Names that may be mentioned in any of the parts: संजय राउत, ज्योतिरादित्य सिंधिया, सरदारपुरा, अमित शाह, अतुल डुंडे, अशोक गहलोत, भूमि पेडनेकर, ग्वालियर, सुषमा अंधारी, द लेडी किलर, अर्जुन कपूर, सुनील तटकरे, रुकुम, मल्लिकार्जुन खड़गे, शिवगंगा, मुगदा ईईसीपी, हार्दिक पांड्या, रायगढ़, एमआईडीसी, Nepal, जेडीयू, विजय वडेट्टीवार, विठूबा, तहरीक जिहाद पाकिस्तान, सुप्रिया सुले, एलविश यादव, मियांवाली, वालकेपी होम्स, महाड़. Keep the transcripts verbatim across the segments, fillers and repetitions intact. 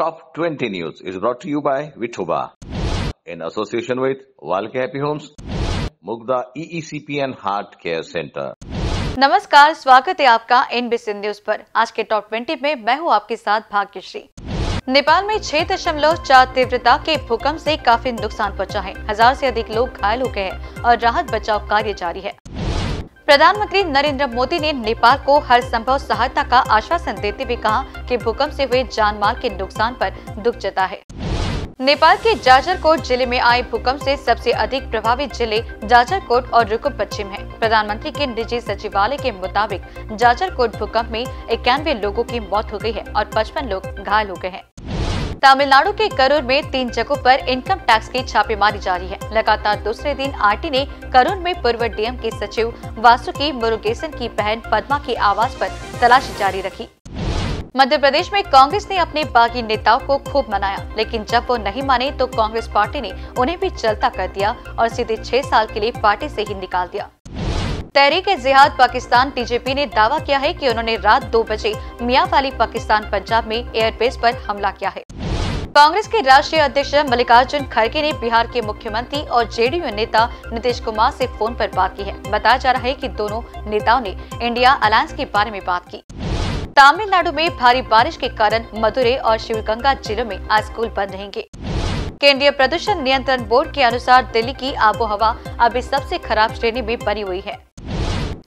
Top twenty News is brought to you by विठूबा in association with वालकेपी होम्स, मुगदा ईईसीपी and heart care centre. नमस्कार, स्वागत है आपका NBCN news पर। आज के टॉप बीस में मैं हूं आपके साथ भाग्यश्री। नेपाल में छह दशमलव चार तीव्रता के भूकंप से काफी नुकसान पहुंचा है, हजार से अधिक लोग घायल हो गए हैं और राहत बचाव कार्य जारी है। प्रधानमंत्री नरेंद्र मोदी ने नेपाल को हर संभव सहायता का आश्वासन देते हुए कहा कि भूकंप से हुए जानमाल के नुकसान पर दुख जता है। नेपाल के जाजरकोट जिले में आए भूकंप से सबसे अधिक प्रभावित जिले जाजरकोट और रुकुम पश्चिम हैं। प्रधानमंत्री के निजी सचिवालय के मुताबिक जाजरकोट भूकंप में इक्यानवे लोगों की मौत हो गई है और पचपन लोग घायल हो गए हैं। तमिलनाडु के करूर में तीन जगहों पर इनकम टैक्स की छापेमारी जारी है। लगातार दूसरे दिन आरटी ने करूर में पूर्व डीएम के सचिव वासुकी मुरुगेशन की बहन पद्मा के आवास पर तलाशी जारी रखी। मध्य प्रदेश में कांग्रेस ने अपने बागी नेताओं को खूब मनाया, लेकिन जब वो नहीं माने तो कांग्रेस पार्टी ने उन्हें भी चलता कर दिया और सीधे छह साल के लिए पार्टी से ही निकाल दिया। तहरीक जिहाद पाकिस्तान टीजेपी ने दावा किया है कि उन्होंने रात दो बजे मियांवाली पाकिस्तान पंजाब में एयरबेस पर हमला किया है। कांग्रेस के राष्ट्रीय अध्यक्ष मल्लिकार्जुन खड़गे ने बिहार के मुख्यमंत्री और जेडीयू नेता नीतीश कुमार से फोन पर बात की है। बताया जा रहा है कि दोनों नेताओं ने इंडिया अलायंस के बारे में बात की। तमिलनाडु में भारी बारिश के कारण मदुरै और शिवगंगा जिलों में आज स्कूल बंद रहेंगे। केंद्रीय प्रदूषण नियंत्रण बोर्ड के अनुसार दिल्ली की आबोहवा अभी सबसे खराब श्रेणी में बनी हुई है।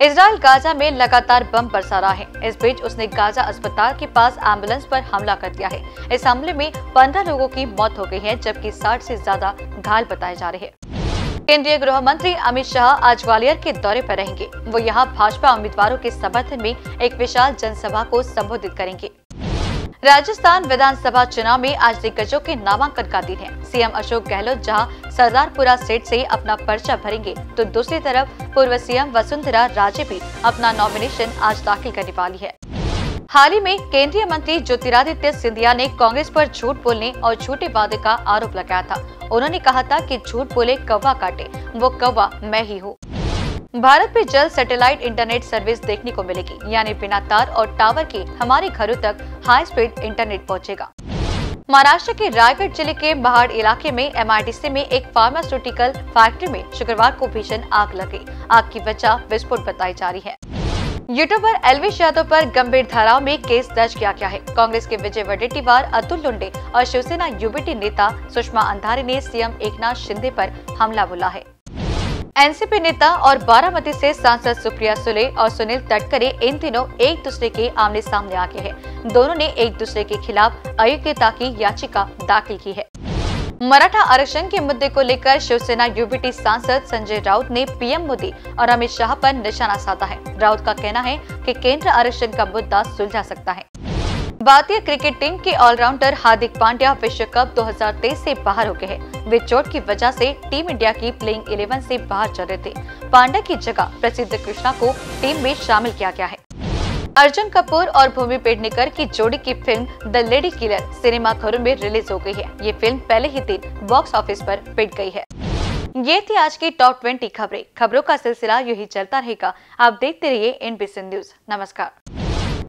इसराइल गाजा में लगातार बम बरसा रहा है। इस बीच उसने गाजा अस्पताल के पास एम्बुलेंस पर हमला कर दिया है। इस हमले में पंद्रह लोगों की मौत हो गई है, जबकि साठ से ज्यादा घायल बताए जा रहे हैं। केंद्रीय गृह मंत्री अमित शाह आज ग्वालियर के दौरे पर रहेंगे। वो यहाँ भाजपा उम्मीदवारों के समर्थन में एक विशाल जनसभा को संबोधित करेंगे। राजस्थान विधानसभा चुनाव में आज दिग्गजों के नामांकन का दिन है। सीएम अशोक गहलोत जहां सरदारपुरा सीट से अपना पर्चा भरेंगे, तो दूसरी तरफ पूर्व सीएम वसुंधरा राजे भी अपना नॉमिनेशन आज दाखिल करने वाली है। हाल ही में केंद्रीय मंत्री ज्योतिरादित्य सिंधिया ने कांग्रेस पर झूठ बोलने और झूठे वादे का आरोप लगाया था। उन्होंने कहा था कि झूठ बोले कौवा काटे, वो कौवा मैं ही हूँ। भारत में जल्द सैटेलाइट इंटरनेट सर्विस देखने को मिलेगी, यानी बिना तार और टावर के हमारे घरों तक हाई स्पीड इंटरनेट पहुंचेगा। महाराष्ट्र के रायगढ़ जिले के महाड़ इलाके में एमआईडीसी में एक फार्मास्यूटिकल फैक्ट्री में शुक्रवार को भीषण आग लगी। आग की वजह विस्फोट बताई जा रही है। यूट्यूबर एलविश यादव पर गंभीर धाराओं में केस दर्ज किया गया है। कांग्रेस के विजय वडेट्टीवार, अतुल डुंडे और शिवसेना यूबीटी नेता सुषमा अंधारी ने सीएम एकनाथ शिंदे पर हमला बोला है। एनसीपी नेता और बारामती से सांसद सुप्रिया सुले और सुनील तटकरे इन दिनों एक दूसरे के आमने सामने आ गए हैं। दोनों ने एक दूसरे के खिलाफ अयोग्यता की याचिका दाखिल की है। मराठा आरक्षण के मुद्दे को लेकर शिवसेना यूबीटी सांसद संजय राउत ने पीएम मोदी और अमित शाह पर निशाना साधा है। राउत का कहना है कि केंद्र आरक्षण का मुद्दा सुलझा सकता है। भारतीय क्रिकेट टीम के ऑलराउंडर हार्दिक पांड्या विश्व कप दो हज़ार तेईस से बाहर हो गए हैं। वे चोट की वजह से टीम इंडिया की प्लेइंग इलेवन से बाहर चल रहे थे। पांड्या की जगह प्रसिद्ध कृष्णा को टीम में शामिल किया गया है। अर्जुन कपूर और भूमि पेडनेकर की जोड़ी की फिल्म द लेडी किलर सिनेमाघरों में रिलीज हो गई है। ये फिल्म पहले ही दिन बॉक्स ऑफिस पर पिट गई है। ये थी आज की टॉप ट्वेंटी खबरें। खबरों का सिलसिला यूं ही चलता रहेगा। आप देखते रहिए एनबीसी न्यूज। नमस्कार।